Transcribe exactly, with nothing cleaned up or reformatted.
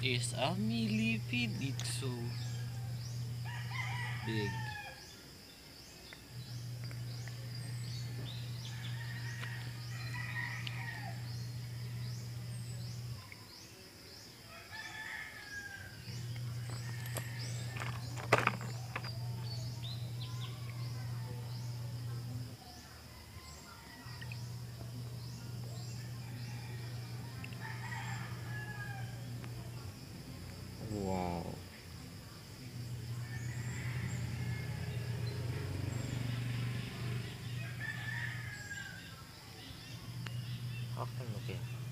that is a millipede. It's so big. How can we get?